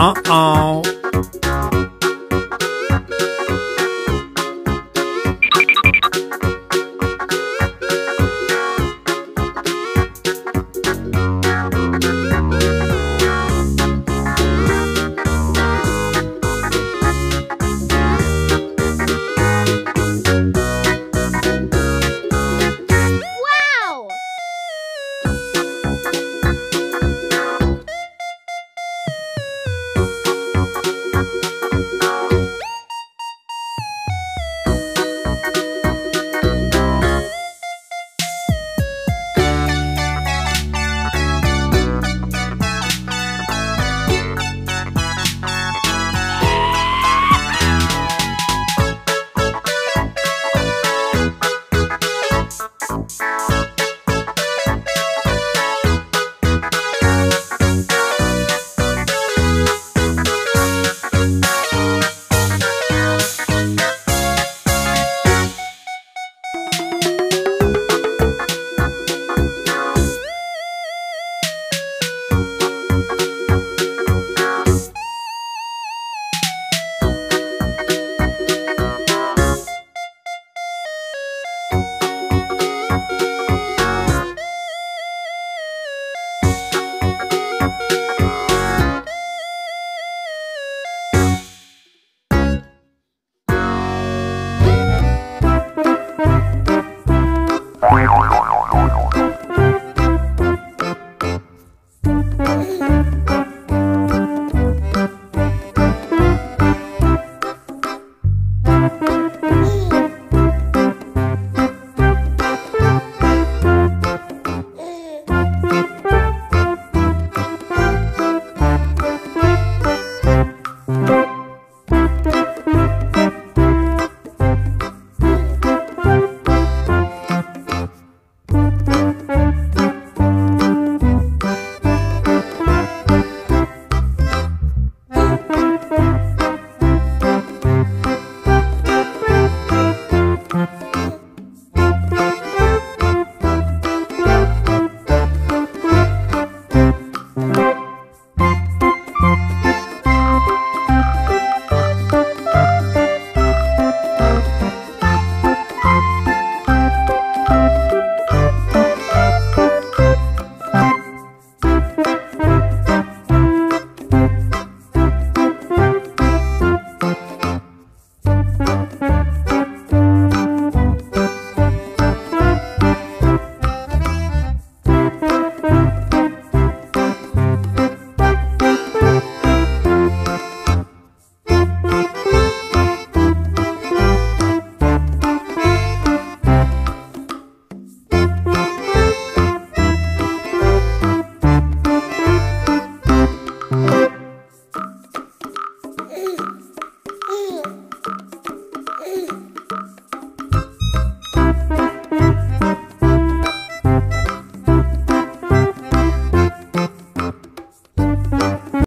Uh-oh.